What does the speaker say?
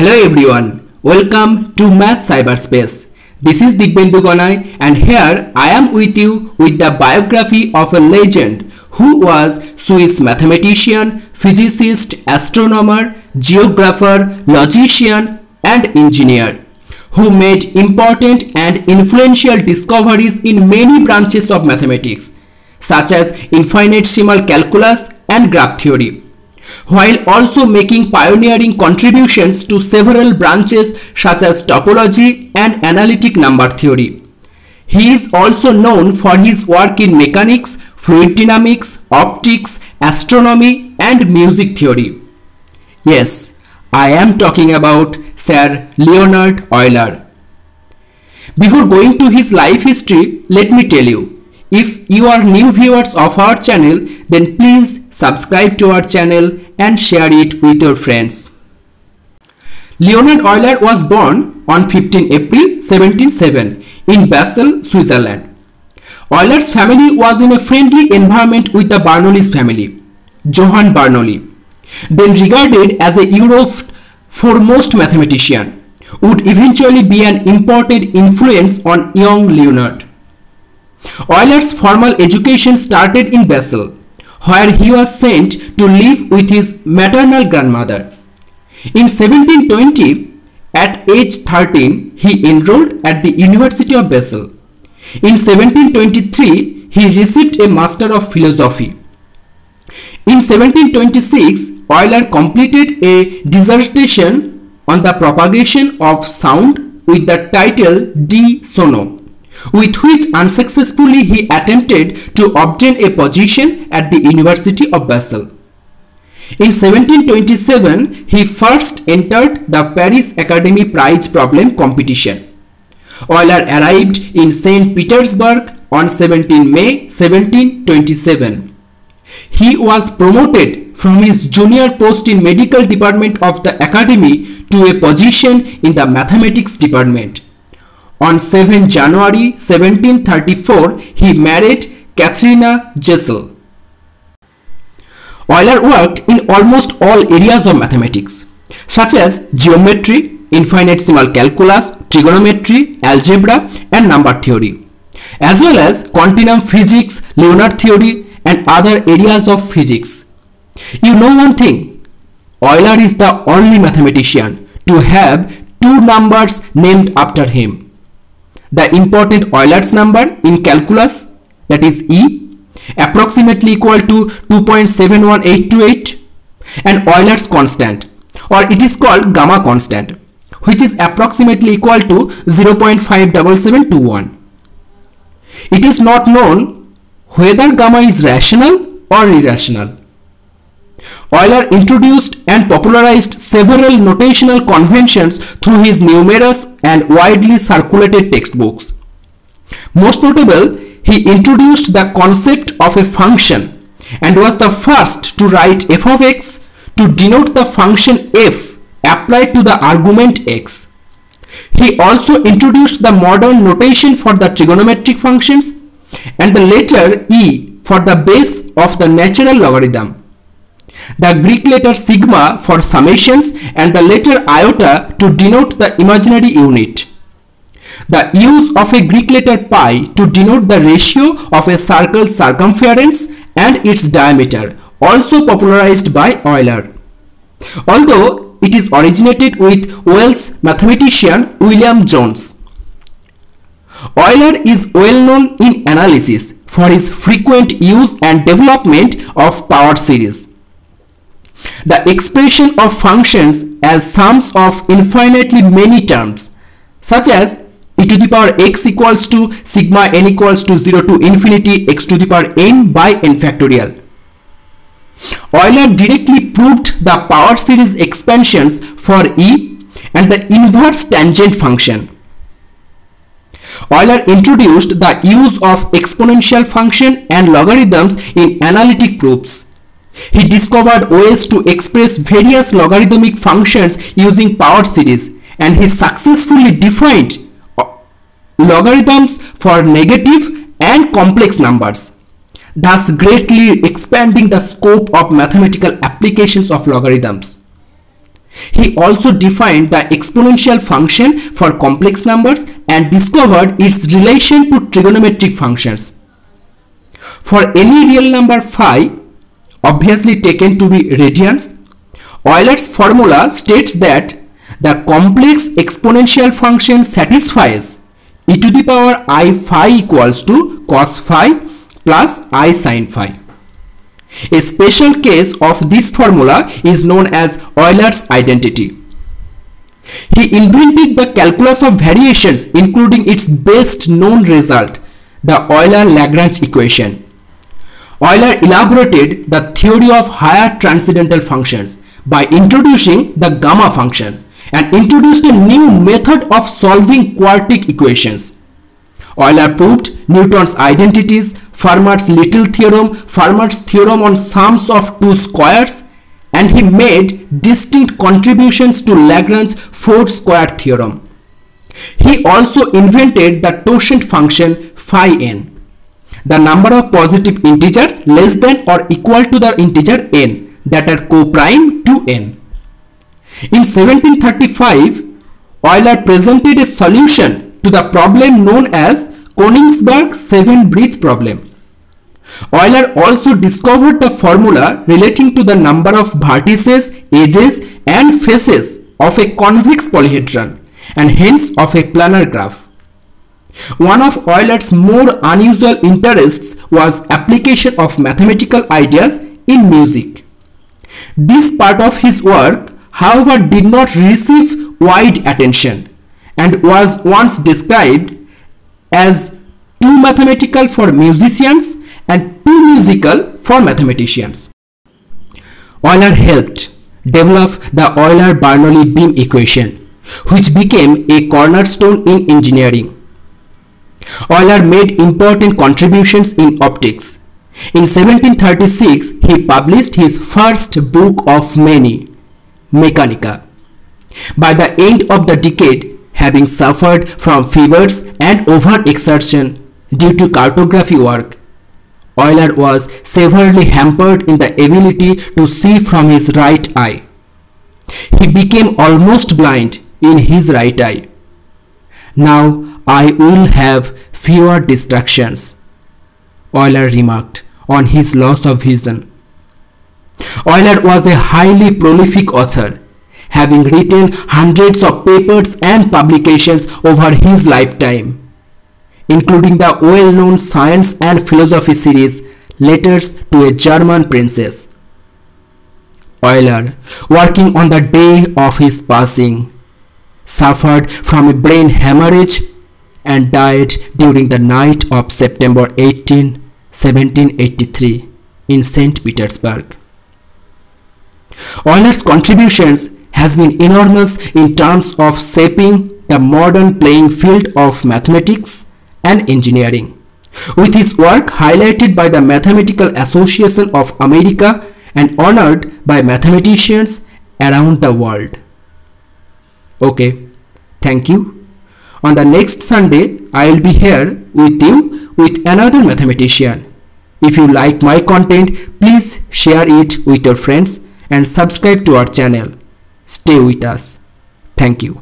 Hello everyone, welcome to Math Cyberspace. This is Dibyendu Ganai and here I am with you with the biography of a legend who was Swiss mathematician, physicist, astronomer, geographer, logician and engineer who made important and influential discoveries in many branches of mathematics such as infinitesimal calculus and graph theory, while also making pioneering contributions to several branches such as topology and analytic number theory. He is also known for his work in mechanics, fluid dynamics, optics, astronomy and music theory. Yes, I am talking about Sir Leonhard Euler. Before going to his life history, let me tell you, if you are new viewers of our channel, then please subscribe to our channel and share it with your friends. Leonhard Euler was born on 15 April 1707 in Basel, Switzerland. Euler's family was in a friendly environment with the Bernoulli's family, Johann Bernoulli, then regarded as Europe's foremost mathematician, would eventually be an important influence on young Leonhard. Euler's formal education started in Basel, where he was sent to live with his maternal grandmother. In 1720, at age 13, he enrolled at the University of Basel. In 1723, he received a Master of Philosophy. In 1726, Euler completed a dissertation on the propagation of sound with the title De Sono, with which unsuccessfully he attempted to obtain a position at the University of Basel. In 1727, he first entered the Paris Academy Prize Problem competition. Euler arrived in Saint Petersburg on 17 May 1727. He was promoted from his junior post in medical department of the academy to a position in the mathematics department. On 7 January 1734, he married Katharina Giesel. Euler worked in almost all areas of mathematics, such as geometry, infinitesimal calculus, trigonometry, algebra, and number theory, as well as continuum physics, lunar theory, and other areas of physics. You know one thing, Euler is the only mathematician to have two numbers named after him. The important Euler's number in calculus, that is E, approximately equal to 2.71828, and Euler's constant, or it is called gamma constant, which is approximately equal to 0.57721. It is not known whether gamma is rational or irrational. Euler introduced and popularized several notational conventions through his numerous and widely circulated textbooks. Most notable, he introduced the concept of a function and was the first to write f of x to denote the function f applied to the argument x. He also introduced the modern notation for the trigonometric functions and the letter e for the base of the natural logarithm, the Greek letter sigma for summations, and the letter iota to denote the imaginary unit, the use of a Greek letter pi to denote the ratio of a circle's circumference and its diameter, also popularized by Euler, although it is originated with Welsh mathematician William Jones. Euler is well known in analysis for his frequent use and development of power series, the expression of functions as sums of infinitely many terms, such as e to the power x equals to sigma n equals to 0 to infinity x to the power n by n factorial. Euler directly proved the power series expansions for E and the inverse tangent function. Euler introduced the use of exponential function and logarithms in analytic proofs. He discovered ways to express various logarithmic functions using power series, and he successfully defined logarithms for negative and complex numbers, thus greatly expanding the scope of mathematical applications of logarithms. He also defined the exponential function for complex numbers and discovered its relation to trigonometric functions. For any real number phi, obviously taken to be radians, Euler's formula states that the complex exponential function satisfies e to the power I phi equals to cos phi plus I sin phi. A special case of this formula is known as Euler's identity. He invented the calculus of variations, including its best known result, the Euler-Lagrange equation. Euler elaborated the theory of higher transcendental functions by introducing the gamma function and introduced a new method of solving quartic equations. Euler proved Newton's identities, Fermat's little theorem, Fermat's theorem on sums of two squares, and he made distinct contributions to Lagrange's four-square theorem. He also invented the totient function phi n, the number of positive integers less than or equal to the integer n that are co-prime to n. In 1735, Euler presented a solution to the problem known as Königsberg Seven Bridges Problem. Euler also discovered the formula relating to the number of vertices, edges and faces of a convex polyhedron and hence of a planar graph. One of Euler's more unusual interests was application of mathematical ideas in music. This part of his work, however, did not receive wide attention and was once described as too mathematical for musicians and too musical for mathematicians. Euler helped develop the Euler-Bernoulli beam equation, which became a cornerstone in engineering. Euler made important contributions in optics. In 1736, he published his first book of many, Mechanica. By the end of the decade, having suffered from fevers and overexertion due to cartography work, Euler was severely hampered in the ability to see from his right eye. He became almost blind in his right eye. "Now I will have fewer distractions," Euler remarked on his loss of vision. Euler was a highly prolific author, having written hundreds of papers and publications over his lifetime, including the well-known science and philosophy series Letters to a German Princess. Euler, working on the day of his passing, suffered from a brain hemorrhage and died during the night of September 18, 1783 in Saint Petersburg. Euler's contributions has been enormous in terms of shaping the modern playing field of mathematics and engineering, with his work highlighted by the Mathematical Association of America and honored by mathematicians around the world. Okay, thank you. On the next Sunday, I will be here with you with another mathematician. If you like my content, please share it with your friends and subscribe to our channel. Stay with us. Thank you.